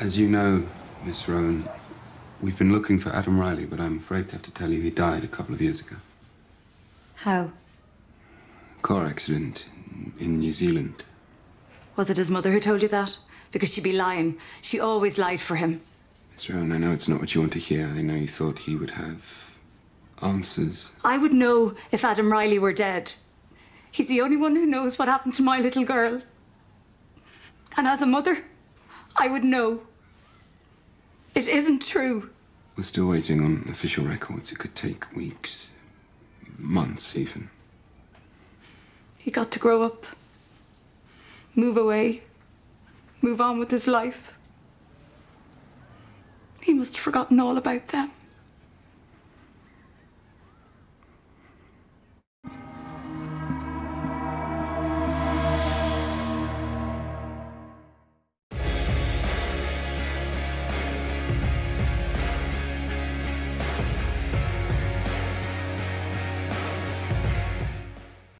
As you know, Miss Rowan, we've been looking for Adam Riley, but I'm afraid to have to tell you he died a couple of years ago. How? A car accident in New Zealand. Was it his mother who told you that? Because she'd be lying. She always lied for him. Miss Rowan, I know it's not what you want to hear. I know you thought he would have answers. I would know if Adam Riley were dead. He's the only one who knows what happened to my little girl. And as a mother, I would know. It isn't true. We're still waiting on official records. It could take weeks, months even. He got to grow up, move away, move on with his life. He must have forgotten all about them.